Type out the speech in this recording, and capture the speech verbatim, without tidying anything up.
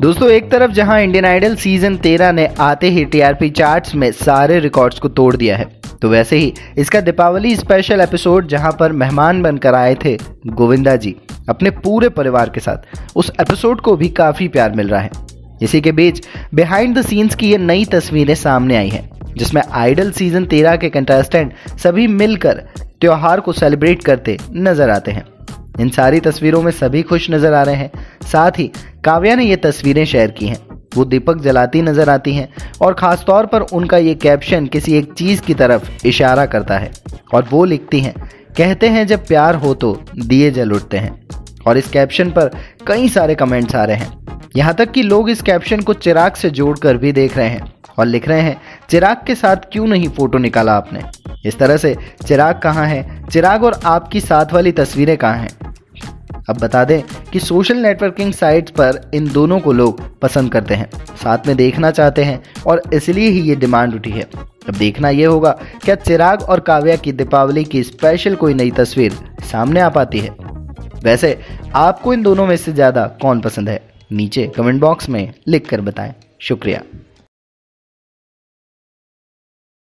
दोस्तों एक तरफ जहां इंडियन आइडल सीजन तेरह ने आते ही टीआरपी चार्ट्स में सारे रिकॉर्ड्स को तोड़ दिया है, तो वैसे ही इसका दीपावली स्पेशल एपिसोड जहां पर मेहमान बनकर आए थे गोविंदा जी अपने पूरे परिवार के साथ, उस एपिसोड को भी काफी प्यार मिल रहा है। इसी के बीच बिहाइंड द सीन्स की ये नई तस्वीरें सामने आई हैं, जिसमें आइडल सीजन तेरह के कंटेस्टेंट सभी मिलकर त्योहार को सेलिब्रेट करते नजर आते हैं। इन सारी तस्वीरों में सभी खुश नजर आ रहे हैं। साथ ही काव्या ने ये तस्वीरें शेयर की हैं, वो दीपक जलाती नजर आती हैं और खासतौर पर उनका ये कैप्शन किसी एक चीज की तरफ इशारा करता है और वो लिखती हैं, कहते हैं जब प्यार हो तो दिए जल उठते हैं। और इस कैप्शन पर कई सारे कमेंट्स आ रहे हैं, यहाँ तक कि लोग इस कैप्शन को चिराग से जोड़कर भी देख रहे हैं और लिख रहे हैं, चिराग के साथ क्यों नहीं फोटो निकाला आपने। इस तरह से चिराग कहाँ है, चिराग और आपकी साथ वाली तस्वीरें कहाँ हैं। अब बता दें कि सोशल नेटवर्किंग साइट्स पर इन दोनों को लोग पसंद करते हैं, साथ में देखना चाहते हैं और इसलिए ही ये डिमांड उठी है। अब देखना ये होगा क्या चिराग और काव्या की दीपावली की स्पेशल कोई नई तस्वीर सामने आ पाती है। वैसे आपको इन दोनों में से ज़्यादा कौन पसंद है, नीचे कमेंट बॉक्स में लिख कर बताएं। शुक्रिया।